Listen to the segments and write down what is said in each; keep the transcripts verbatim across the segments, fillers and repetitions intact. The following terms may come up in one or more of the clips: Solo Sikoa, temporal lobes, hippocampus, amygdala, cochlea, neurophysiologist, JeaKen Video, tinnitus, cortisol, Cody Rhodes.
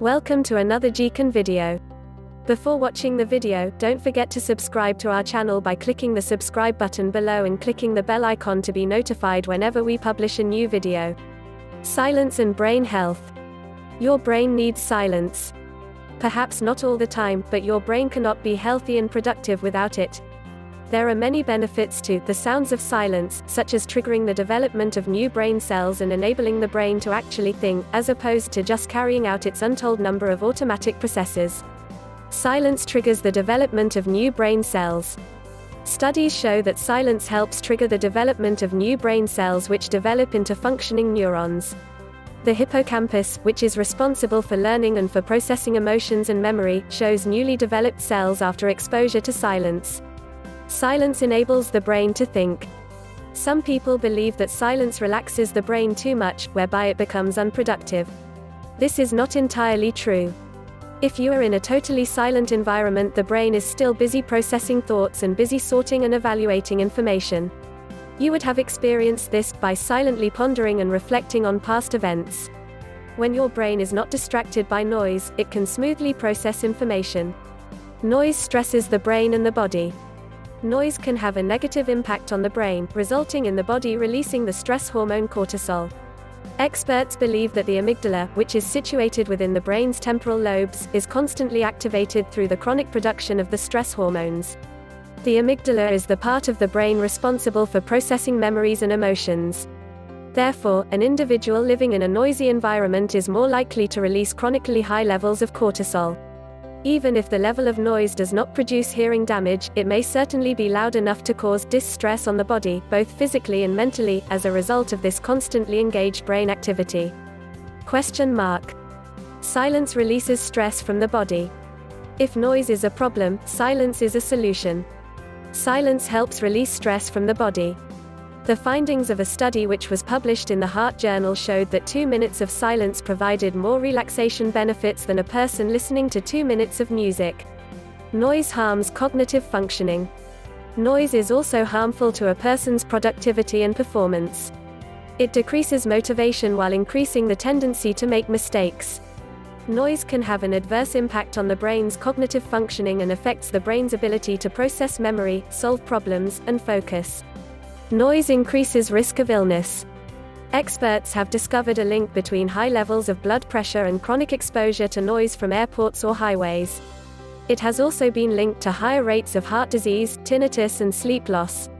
Welcome to another JeaKen video. Before watching the video, don't forget to subscribe to our channel by clicking the subscribe button below and clicking the bell icon to be notified whenever we publish a new video. Silence and brain health. Your brain needs silence. Perhaps not all the time, but your brain cannot be healthy and productive without it. There are many benefits to the sounds of silence, such as triggering the development of new brain cells and enabling the brain to actually think, as opposed to just carrying out its untold number of automatic processes. Silence triggers the development of new brain cells. Studies show that silence helps trigger the development of new brain cells which develop into functioning neurons. The hippocampus, which is responsible for learning and for processing emotions and memory, shows newly developed cells after exposure to silence. Silence enables the brain to think. Some people believe that silence relaxes the brain too much, whereby it becomes unproductive. This is not entirely true. If you are in a totally silent environment, the brain is still busy processing thoughts and busy sorting and evaluating information. You would have experienced this by silently pondering and reflecting on past events. When your brain is not distracted by noise, it can smoothly process information. Noise stresses the brain and the body. Noise can have a negative impact on the brain, resulting in the body releasing the stress hormone cortisol. Experts believe that the amygdala, which is situated within the brain's temporal lobes, is constantly activated through the chronic production of the stress hormones. The amygdala is the part of the brain responsible for processing memories and emotions. Therefore, an individual living in a noisy environment is more likely to release chronically high levels of cortisol. Even if the level of noise does not produce hearing damage, it may certainly be loud enough to cause distress on the body, both physically and mentally, as a result of this constantly engaged brain activity. Question mark. Silence releases stress from the body. If noise is a problem, silence is a solution. Silence helps release stress from the body. The findings of a study which was published in the Heart Journal showed that two minutes of silence provided more relaxation benefits than a person listening to two minutes of music. Noise harms cognitive functioning. Noise is also harmful to a person's productivity and performance. It decreases motivation while increasing the tendency to make mistakes. Noise can have an adverse impact on the brain's cognitive functioning and affects the brain's ability to process memory, solve problems, and focus. Noise increases risk of illness. Experts have discovered a link between high levels of blood pressure and chronic exposure to noise from airports or highways. It has also been linked to higher rates of heart disease, tinnitus, and sleep loss.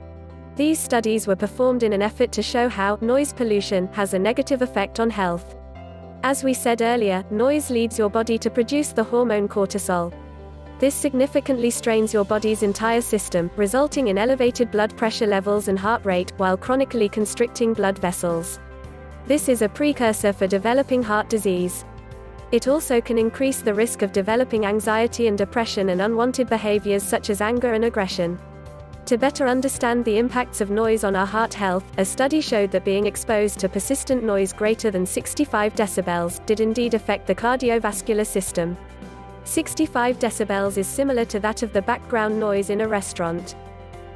These studies were performed in an effort to show how noise pollution has a negative effect on health. As we said earlier, noise leads your body to produce the hormone cortisol. This significantly strains your body's entire system, resulting in elevated blood pressure levels and heart rate, while chronically constricting blood vessels. This is a precursor for developing heart disease. It also can increase the risk of developing anxiety and depression and unwanted behaviors such as anger and aggression. To better understand the impacts of noise on our heart health, a study showed that being exposed to persistent noise greater than sixty-five decibels did indeed affect the cardiovascular system. sixty-five decibels is similar to that of the background noise in a restaurant.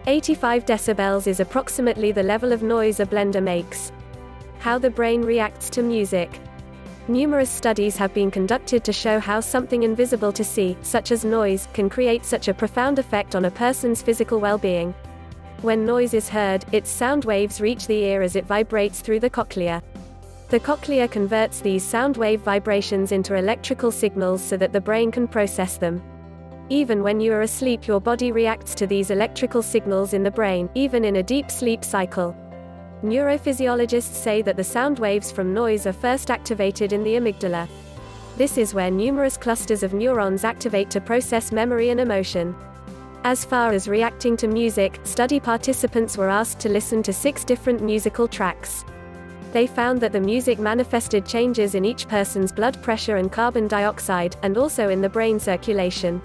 eighty-five decibels is approximately the level of noise a blender makes. How the brain reacts to music. Numerous studies have been conducted to show how something invisible to see, such as noise, can create such a profound effect on a person's physical well-being. When noise is heard, its sound waves reach the ear as it vibrates through the cochlea. The cochlea converts these sound wave vibrations into electrical signals so that the brain can process them. Even when you are asleep, your body reacts to these electrical signals in the brain, even in a deep sleep cycle. Neurophysiologists say that the sound waves from noise are first activated in the amygdala. This is where numerous clusters of neurons activate to process memory and emotion. As far as reacting to music, study participants were asked to listen to six different musical tracks. They found that the music manifested changes in each person's blood pressure and carbon dioxide, and also in the brain circulation.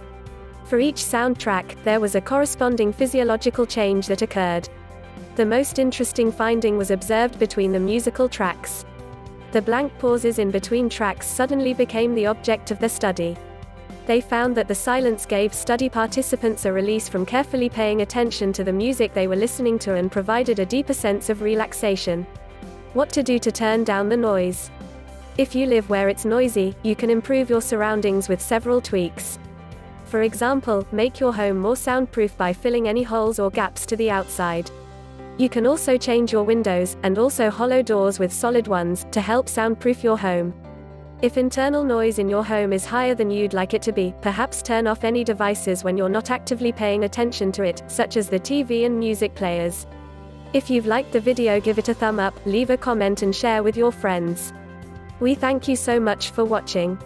For each soundtrack, there was a corresponding physiological change that occurred. The most interesting finding was observed between the musical tracks. The blank pauses in between tracks suddenly became the object of the study. They found that the silence gave study participants a release from carefully paying attention to the music they were listening to and provided a deeper sense of relaxation. What to do to turn down the noise. If you live where it's noisy, you can improve your surroundings with several tweaks. For example, make your home more soundproof by filling any holes or gaps to the outside. You can also change your windows, and also hollow doors with solid ones, to help soundproof your home. If internal noise in your home is higher than you'd like it to be, perhaps turn off any devices when you're not actively paying attention to it, such as the T V and music players. If you've liked the video, give it a thumb up, leave a comment and share with your friends. We thank you so much for watching.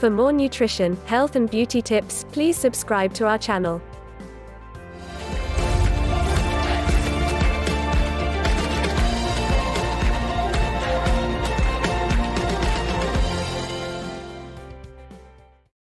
For more nutrition, health and beauty tips, please subscribe to our channel.